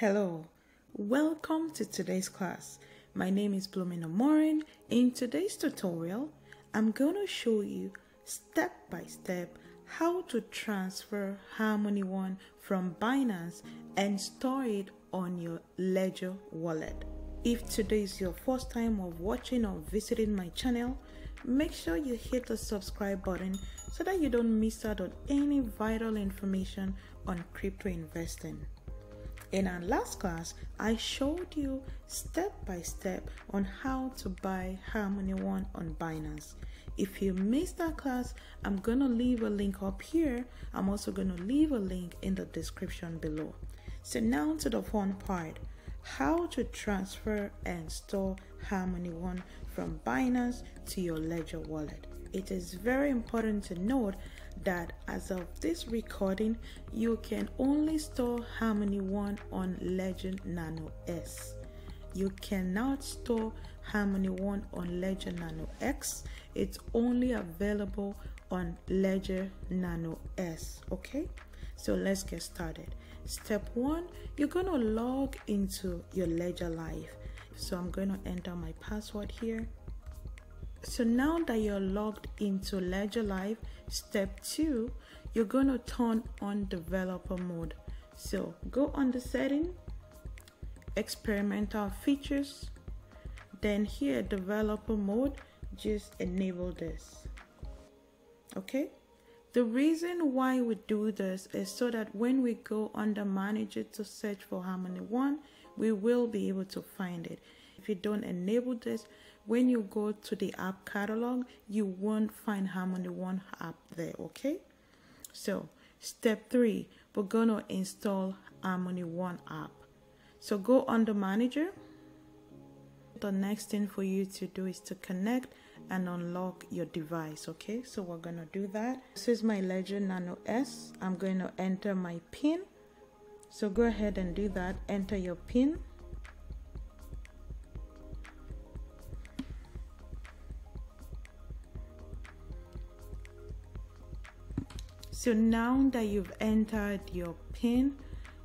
Hello, welcome to today's class. My name is Blooming Umoren. In today's tutorial, I'm going to show you step by step how to transfer Harmony One from Binance and store it on your Ledger wallet. If today is your first time of watching or visiting my channel, make sure you hit the subscribe button so that you don't miss out on any vital information on crypto investing. In our last class, I showed you step by step on how to buy Harmony One on Binance. If you missed that class, I'm gonna leave a link up here. I'm also gonna leave a link in the description below. So now to the fun part, how to transfer and store Harmony One from Binance to your Ledger wallet. It is very important to note that as of this recording, you can only store Harmony One on Ledger Nano S. You cannot store Harmony One on Ledger Nano X. It's only available on Ledger Nano S. Okay, so let's get started. Step one, you're gonna log into your Ledger Live. So I'm gonna enter my password here. So now that you're logged into Ledger Live, step two, you're going to turn on developer mode. So go on the setting, experimental features, then here developer mode, just enable this. Okay, the reason why we do this is so that when we go under manager to search for Harmony One, we will be able to find it. If you don't enable this, when you go to the app catalog, you won't find Harmony One app there, okay? So step three, we're gonna install Harmony One app. So go under manager. The next thing for you to do is to connect and unlock your device, okay? So we're gonna do that. This is my Ledger Nano S. I'm gonna enter my PIN. So go ahead and do that, enter your PIN. So now that you've entered your PIN,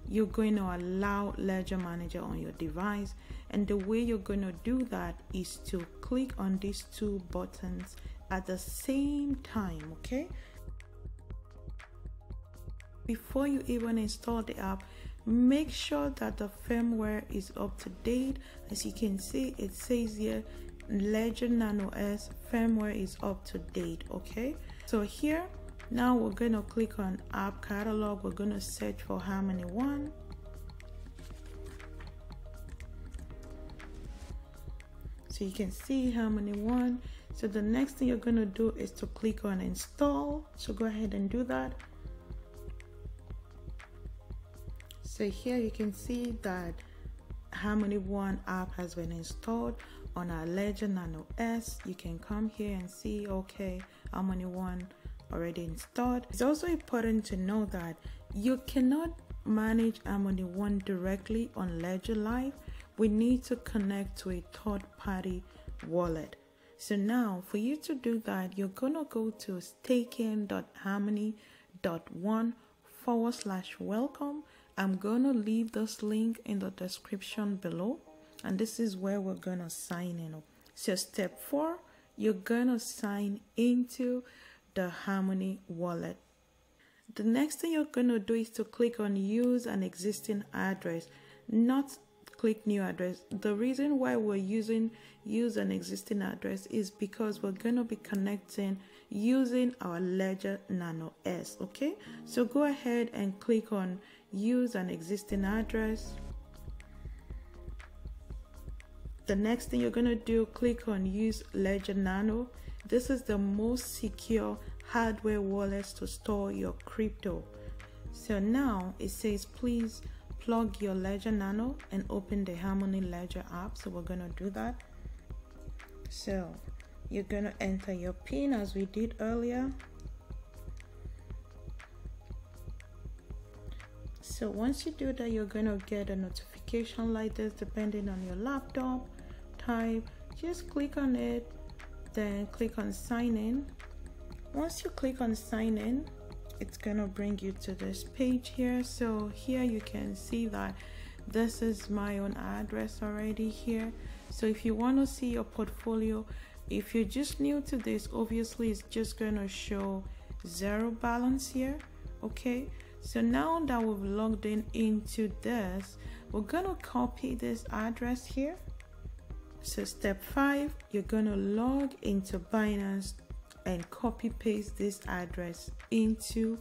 you're going to allow Ledger Manager on your device. And the way you're going to do that is to click on these two buttons at the same time, okay? Before you even install the app, make sure that the firmware is up to date. As you can see, it says here, Ledger Nano S firmware is up to date, okay? So here, now we're going to click on app catalog. We're going to search for Harmony One. So you can see Harmony One. So the next thing you're going to do is to click on install. So go ahead and do that. So here you can see that Harmony One app has been installed on our Ledger Nano S. You can come here and see, okay, Harmony One already installed. It's also important to know that you cannot manage Harmony One directly on Ledger Live. We need to connect to a third-party wallet. So now for you to do that, you're gonna go to staking.harmony.one/welcome. I'm gonna leave this link in the description below, and this is where we're gonna sign in. So step four, you're gonna sign into the Harmony wallet. The next thing you're going to do is to click on use an existing address, not click new address. The reason why we're using use an existing address is because we're going to be connecting using our Ledger Nano S, okay? So go ahead and click on use an existing address. The next thing you're going to do, click on use Ledger Nano. This is the most secure hardware wallet to store your crypto. So now it says, please plug your Ledger Nano and open the Harmony Ledger app. So we're gonna do that. So you're gonna enter your PIN as we did earlier. So once you do that, you're gonna get a notification like this, depending on your laptop type. Just click on it. Then click on sign in. Once you click on sign in, it's gonna bring you to this page here. So here you can see that This is my own address already here. So if you want to see your portfolio, if you're just new to this, obviously it's just going to show zero balance here. Okay, so now that we've logged in into this, we're going to copy this address here. So step 5, you're going to log into Binance and copy paste this address into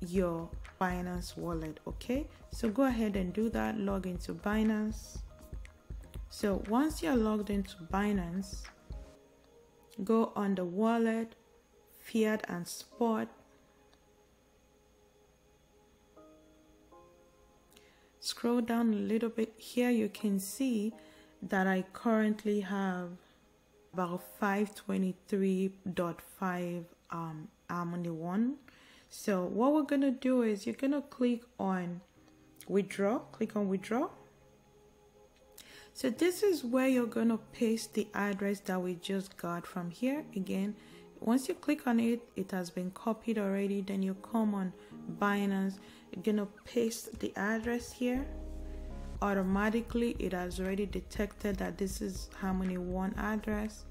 your Binance wallet. Okay, so go ahead and do that. Log into Binance. So once you're logged into Binance, go on the wallet, fiat and spot. Scroll down a little bit here. You can see that I currently have about 523.5 Harmony One. So what we're gonna do is you're gonna click on withdraw. Click on withdraw. So this is where you're gonna paste the address that we just got from here. Again, once you click on it, it has been copied already. Then you come on Binance, you're gonna paste the address here. Automatically it has already detected that this is Harmony One address.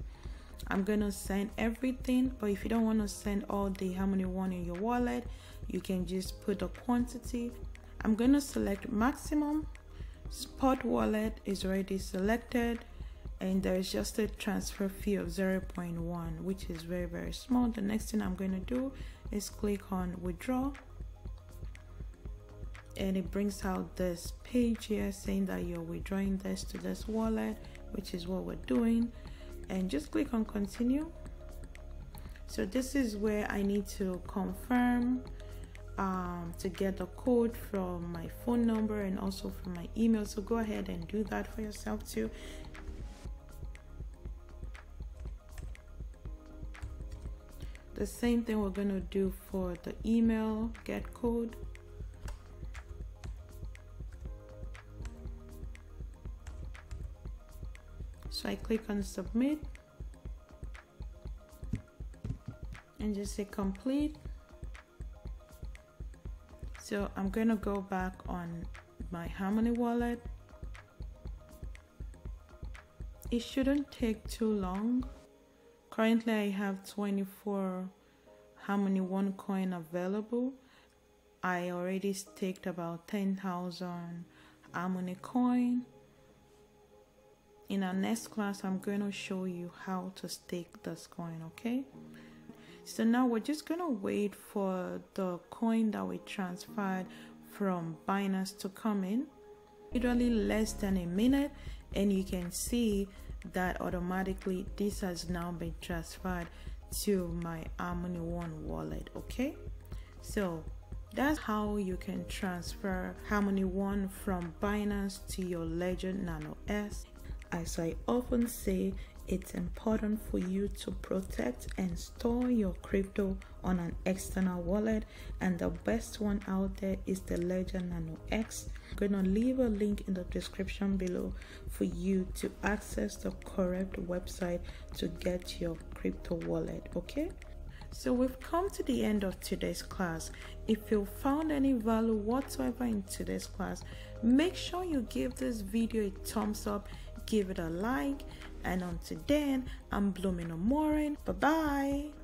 I'm gonna send everything, but if you don't want to send all the Harmony One in your wallet, you can just put a quantity. I'm gonna select maximum. Spot wallet is already selected, and there's just a transfer fee of 0.1, which is very, very small. The next thing I'm going to do is click on withdraw, and it brings out this page here saying that you're withdrawing this to this wallet, which is what we're doing, and just click on continue. So this is where I need to confirm to get the code from my phone number and also from my email. So go ahead and do that for yourself too. The same thing we're going to do for the email, get code. So I click on submit and just say complete. So I'm going to go back on my Harmony wallet. It shouldn't take too long. Currently I have 24 Harmony One coin available. I already staked about 10,000 Harmony coin. In our next class, I'm going to show you how to stake this coin, okay? So now we're just going to wait for the coin that we transferred from Binance to come in. Literally less than a minute, and you can see that automatically this has now been transferred to my Harmony One wallet, okay? So that's how you can transfer Harmony One from Binance to your Ledger Nano S. As I often say, it's important for you to protect and store your crypto on an external wallet, and the best one out there is the Ledger Nano X. I'm gonna leave a link in the description below for you to access the correct website to get your crypto wallet, okay? So we've come to the end of today's class. If you found any value whatsoever in today's class, make sure you give this video a thumbs up, give it a like, and until then, I'm Blooming Umoren. Bye-bye.